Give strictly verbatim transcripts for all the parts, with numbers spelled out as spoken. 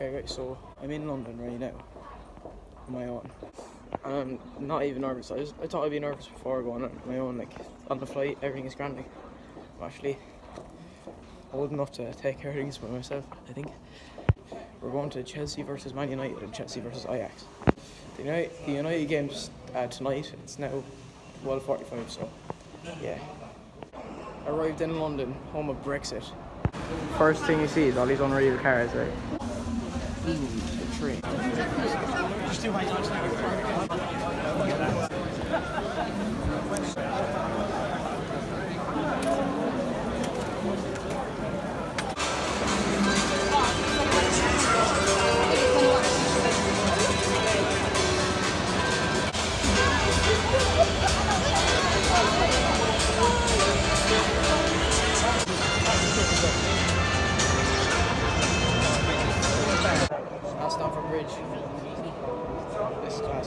Okay guys, so I'm in London right now on my own, and I'm not even nervous. I, just, I thought I'd be nervous before going on my own, like on the flight, everything is grand. Like, I'm actually old enough to take care of things by myself, I think. We're going to Chelsea versus Man United and Chelsea versus Ajax. The United, the United game just uh, tonight, it's now twelve forty-five, so yeah. Arrived in London, home of Brexit. First thing you see is all these unreal cars, right? Ooh, a tree. This class.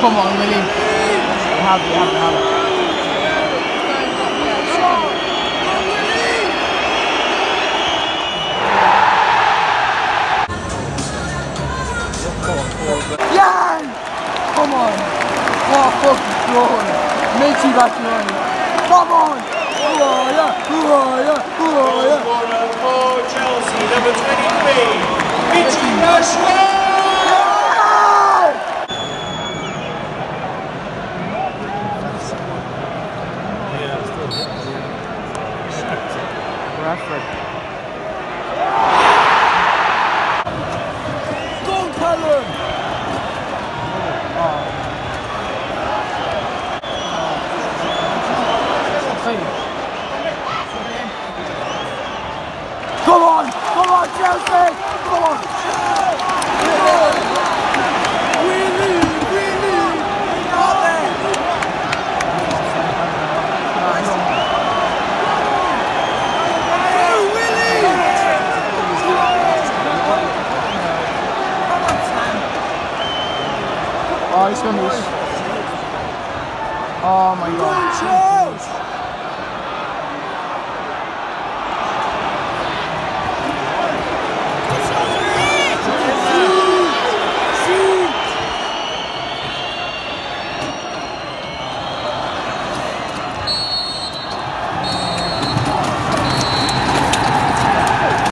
Come on, Willie. You have it, you have it, you have it. Yeah! Come on. What a fucking goal. Makes you back in. Come on. Who are you? Who are you? Who are you? For Chelsea, number twenty-three, Michi Nashua. Bradford. Go, Callum! Come on! Come on, Chelsea! Come on! We need! We need! We got it! Oh, it's gonna be... Oh my god.